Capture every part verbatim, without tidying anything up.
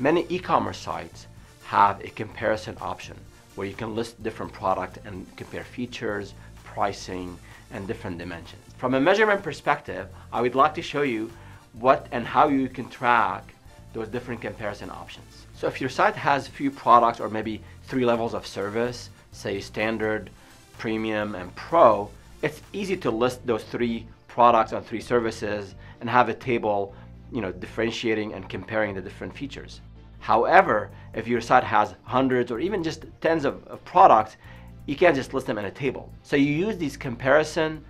Many e-commerce sites have a comparison option where you can list different products and compare features, pricing, and different dimensions. From a measurement perspective, I would like to show you what and how you can track those different comparison options. So if your site has a few products or maybe three levels of service, say standard, premium, and pro, it's easy to list those three products or three services and have a table, you know, differentiating and comparing the different features. However, if your site has hundreds or even just tens of, of products, you can't just list them in a table. So you use these comparison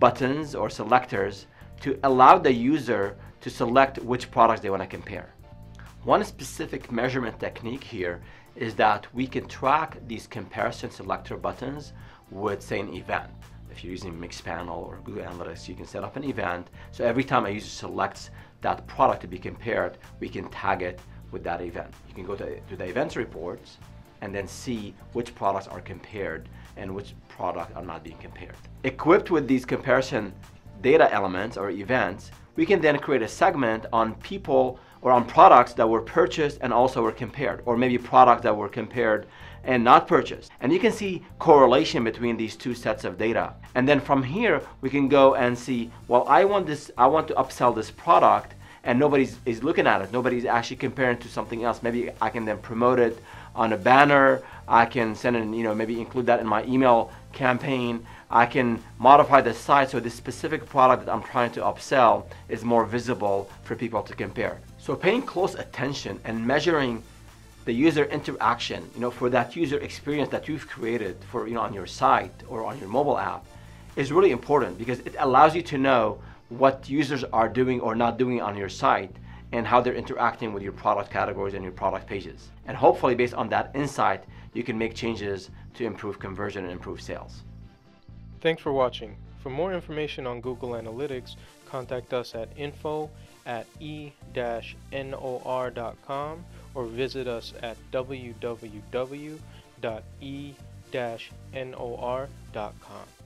buttons or selectors to allow the user to select which products they want to compare. One specific measurement technique here is that we can track these comparison selector buttons with, say, an event. If you're using Mixpanel or Google Analytics, you can set up an event. So every time a user selects that product to be compared, we can tag it with that event. You can go to, to the events reports and then see which products are compared and which products are not being compared. Equipped with these comparison data elements or events, we can then create a segment on people or on products that were purchased and also were compared, or maybe products that were compared and not purchased. And you can see correlation between these two sets of data. And then from here, we can go and see, well, I want this, I want to upsell this product, and nobody is looking at it. Nobody's actually comparing to something else. Maybe I can then promote it on a banner. I can send in, you know, maybe include that in my email campaign. I can modify the site so this specific product that I'm trying to upsell is more visible for people to compare. So paying close attention and measuring the user interaction, you know, for that user experience that you've created for, you know, on your site or on your mobile app is really important, because it allows you to know what users are doing or not doing on your site and how they're interacting with your product categories and your product pages. And hopefully based on that insight, you can make changes to improve conversion and improve sales. Thanks for watching. For more information on Google Analytics, contact us at info at e nor dot com or visit us at w w w dot e nor dot com.